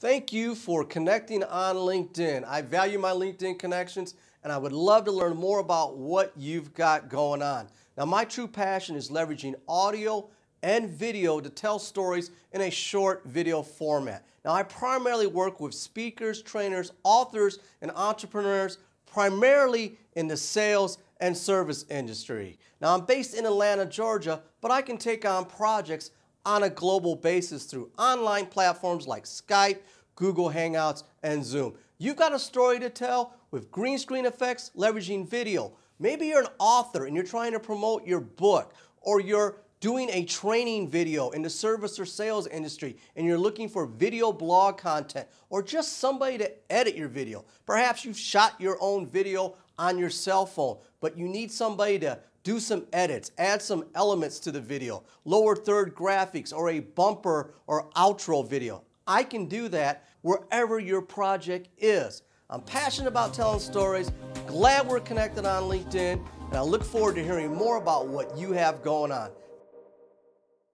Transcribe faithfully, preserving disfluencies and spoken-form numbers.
Thank you for connecting on LinkedIn. I value my LinkedIn connections, and I would love to learn more about what you've got going on. Now, my true passion is leveraging audio and video to tell stories in a short video format. Now, I primarily work with speakers, trainers, authors, and entrepreneurs, primarily in the sales and service industry. Now, I'm based in Atlanta, Georgia, but I can take on projects on a global basis through online platforms like Skype, Google Hangouts, and Zoom. You've got a story to tell with green screen effects, leveraging video. Maybe you're an author and you're trying to promote your book, or you're doing a training video in the service or sales industry and you're looking for video blog content, or just somebody to edit your video. Perhaps you've shot your own video on your cell phone, but you need somebody to do some edits, add some elements to the video, lower third graphics, or a bumper or outro video. I can do that wherever your project is. I'm passionate about telling stories, glad we're connected on LinkedIn, and I look forward to hearing more about what you have going on.